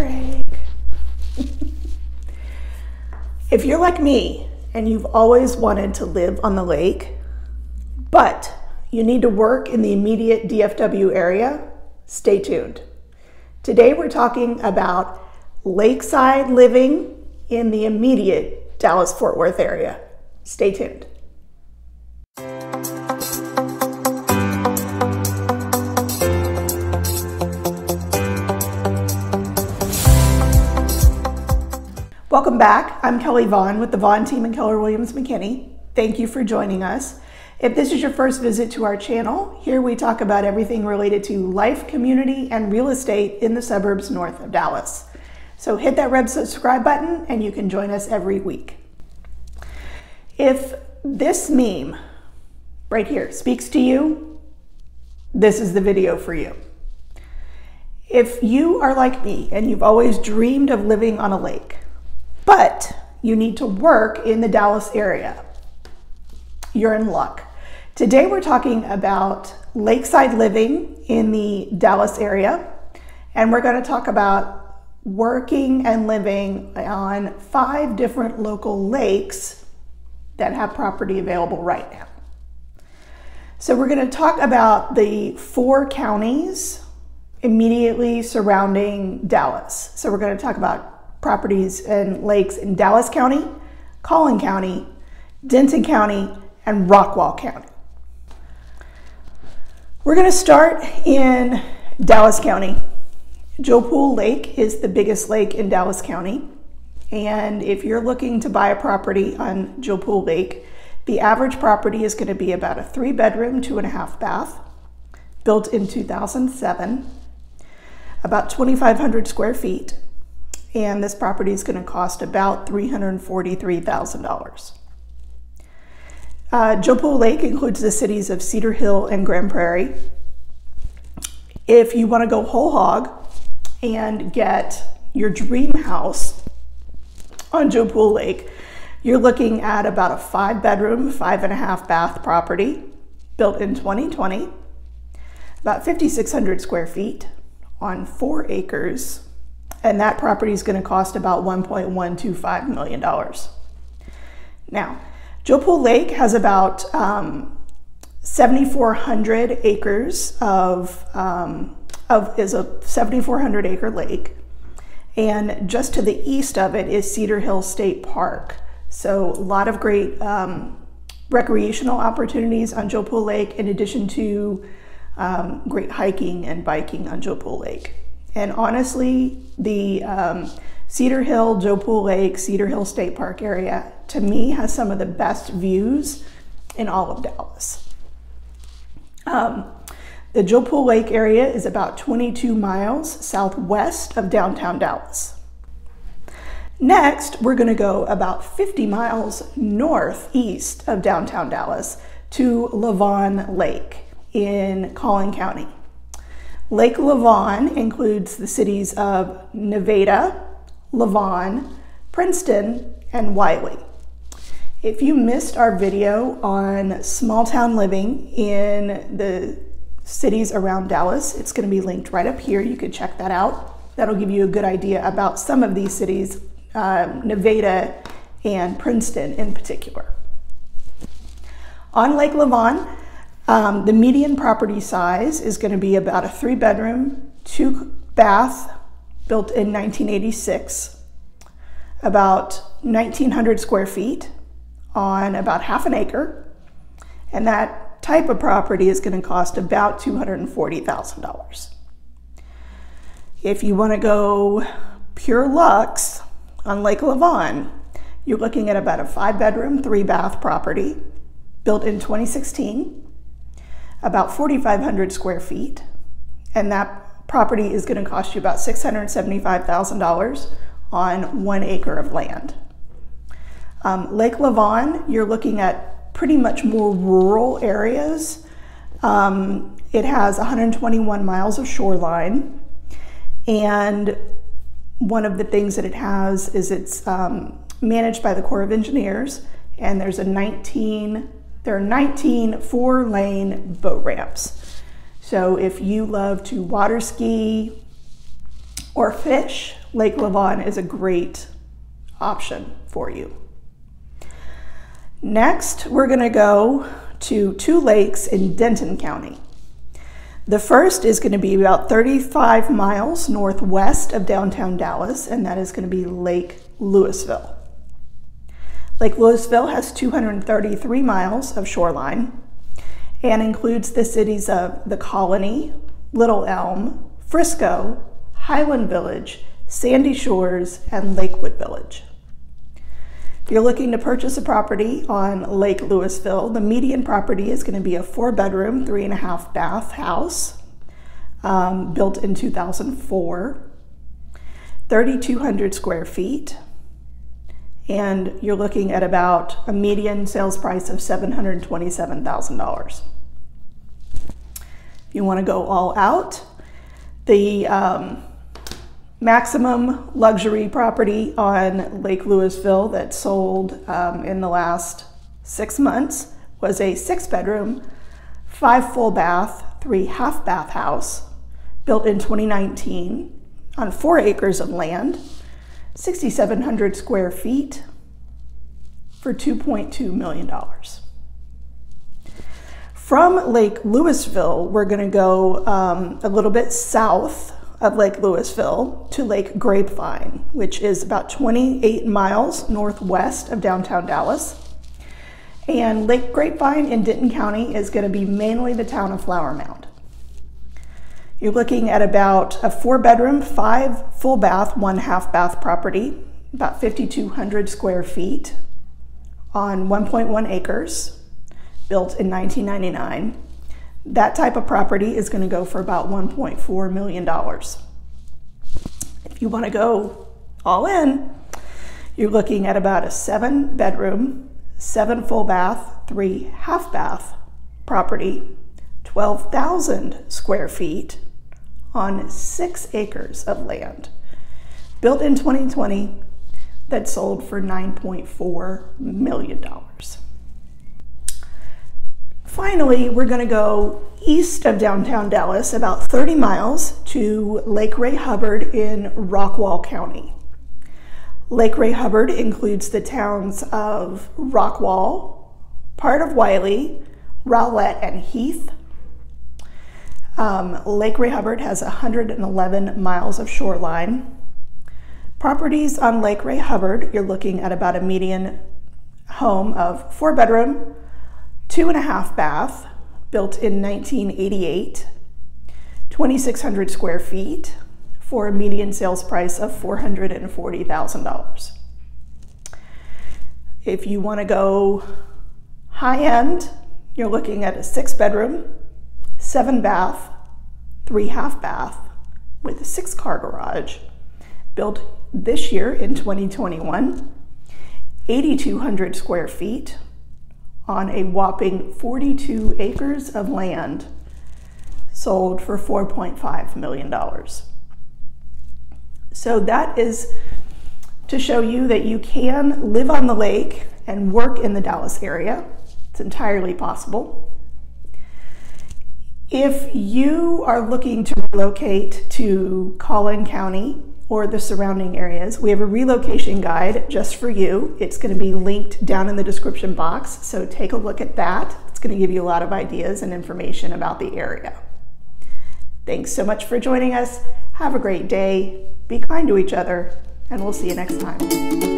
break. If you're like me and you've always wanted to live on the lake, but you need to work in the immediate DFW area, stay tuned. Today we're talking about lakeside living in the immediate Dallas-Fort Worth area. Stay tuned. Welcome back. I'm Kelly Vaughan with the Vaughan Team and Keller Williams McKinney. Thank you for joining us. If this is your first visit to our channel, here we talk about everything related to life, community, and real estate in the suburbs north of Dallas. So hit that red subscribe button and you can join us every week. If this meme right here speaks to you, this is the video for you. If you are like me and you've always dreamed of living on a lake, but you need to work in the Dallas area, you're in luck. Today we're talking about lakeside living in the Dallas area, and we're going to talk about working and living on 5 different local lakes that have property available right now. So we're going to talk about the 4 counties immediately surrounding Dallas. So we're going to talk about properties and lakes in Dallas County, Collin County, Denton County, and Rockwall County. We're going to start in Dallas County. Joe Pool Lake is the biggest lake in Dallas County, and if you're looking to buy a property on Joe Pool Lake, the average property is going to be about a 3-bedroom, 2.5-bath, built in 2007, about 2,500 square feet. And this property is going to cost about $343,000. Joe Pool Lake includes the cities of Cedar Hill and Grand Prairie. If you want to go whole hog and get your dream house on Joe Pool Lake, you're looking at about a 5-bedroom, 5.5-bath property built in 2020, about 5,600 square feet on 4 acres. And that property is going to cost about $1.125 million. Now, Joe Pool Lake has about 7,400 acres is a 7,400 acre lake, and just to the east of it is Cedar Hill State Park. So a lot of great recreational opportunities on Joe Pool Lake, in addition to great hiking and biking on Joe Pool Lake. And honestly, the Cedar Hill, Joe Pool Lake, Cedar Hill State Park area, to me, has some of the best views in all of Dallas. The Joe Pool Lake area is about 22 miles southwest of downtown Dallas. Next, we're going to go about 50 miles northeast of downtown Dallas to Lavon Lake in Collin County. Lake Lavon includes the cities of Nevada, Lavon, Princeton, and Wiley. If you missed our video on small town living in the cities around Dallas, it's going to be linked right up here. You could check that out. That'll give you a good idea about some of these cities, Nevada and Princeton in particular. On Lake Lavon, the median property size is going to be about a 3-bedroom, 2-bath, built in 1986, about 1,900 square feet on about 1/2 an acre, and that type of property is going to cost about $240,000. If you want to go pure luxe on Lake Lavon, you're looking at about a 5-bedroom, 3-bath property built in 2016. About 4,500 square feet, and that property is going to cost you about $675,000 on 1 acre of land. Lake Lavon, you're looking at pretty much more rural areas. It has 121 miles of shoreline, and one of the things that it has is it's managed by the Corps of Engineers, and there's There are 19 4-lane boat ramps. So if you love to water ski, or fish, Lake Lavon is a great option for you. Next, we're going to go to two lakes in Denton County. The first is going to be about 35 miles northwest of downtown Dallas, and that is going to be Lake Lewisville. Lake Lewisville has 233 miles of shoreline and includes the cities of The Colony, Little Elm, Frisco, Highland Village, Sandy Shores, and Lakewood Village. If you're looking to purchase a property on Lake Lewisville, the median property is going to be a 4-bedroom, 3.5-bath house built in 2004, 3,200 square feet, and you're looking at about a median sales price of $727,000. If you want to go all out, the maximum luxury property on Lake Lewisville that sold in the last 6 months was a 6-bedroom, 5 full bath, 3 half bath house built in 2019 on 4 acres of land, 6,700 square feet for $2.2 million. From Lake Lewisville, we're going to go a little bit south of Lake Lewisville to Lake Grapevine, which is about 28 miles northwest of downtown Dallas. And Lake Grapevine in Denton County is going to be mainly the town of Flower Mound. You're looking at about a 4-bedroom, 5 full bath, 1 half bath property, about 5,200 square feet on 1.1 acres, built in 1999. That type of property is going to go for about $1.4 million. If you want to go all in, you're looking at about a 7-bedroom, 7 full bath, 3 half bath property, 12,000 square feet on 6 acres of land, built in 2020, that sold for $9.4 million. Finally, we're going to go east of downtown Dallas, about 30 miles, to Lake Ray Hubbard in Rockwall County. Lake Ray Hubbard includes the towns of Rockwall, part of Wiley, Rowlett, and Heath. Lake Ray Hubbard has 111 miles of shoreline. Properties on Lake Ray Hubbard, you're looking at about a median home of 4-bedroom, 2.5 bath, built in 1988, 2,600 square feet for a median sales price of $440,000. If you want to go high end, you're looking at a 6-bedroom, 7 bath, 3 half bath with a 6-car garage, built this year in 2021, 8,200 square feet, on a whopping 42 acres of land, sold for $4.5 million. So that is to show you that you can live on the lake and work in the Dallas area. It's entirely possible. If you are looking to relocate to Collin County or the surrounding areas, we have a relocation guide just for you. It's going to be linked down in the description box, so take a look at that. It's going to give you a lot of ideas and information about the area. Thanks so much for joining us. Have a great day. Be kind to each other, and we'll see you next time.